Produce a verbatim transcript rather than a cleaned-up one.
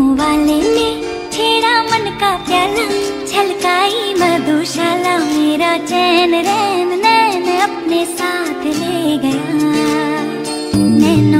नैनोवाले ने छेड़ा मन का प्याला, छलकाई मधुशाला, मेरा चैन रैन नैन अपने साथ ले गया। नैनो